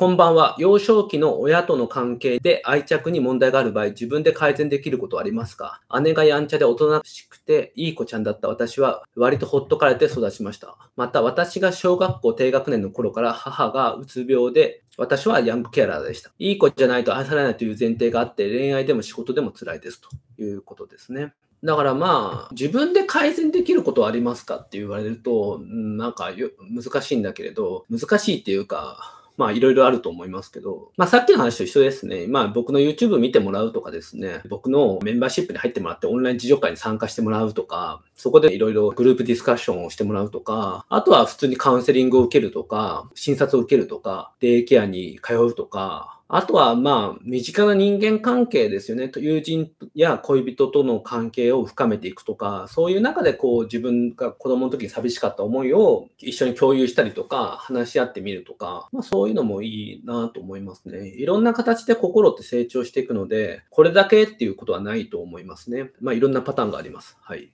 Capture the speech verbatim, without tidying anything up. こんばんは。幼少期の親との関係で愛着に問題がある場合、自分で改善できることはありますか？姉がやんちゃで大人しくていい子ちゃんだった私は割とほっとかれて育ちました。また私が小学校低学年の頃から母がうつ病で、私はヤングケアラーでした。いい子じゃないと愛されないという前提があって、恋愛でも仕事でも辛いですということですね。だからまあ、自分で改善できることはありますかって言われると、なんか難しいんだけれど、難しいっていうか、まあいろいろあると思いますけど、まあさっきの話と一緒ですね。まあ僕の YouTube 見てもらうとかですね、僕のメンバーシップに入ってもらってオンライン自助会に参加してもらうとか、そこでいろいろグループディスカッションをしてもらうとか、あとは普通にカウンセリングを受けるとか、診察を受けるとか、デイケアに通うとか、あとは、まあ、身近な人間関係ですよね。友人や恋人との関係を深めていくとか、そういう中で、こう、自分が子供の時に寂しかった思いを一緒に共有したりとか、話し合ってみるとか、まあ、そういうのもいいなと思いますね。いろんな形で心って成長していくので、これだけっていうことはないと思いますね。まあ、いろんなパターンがあります。はい。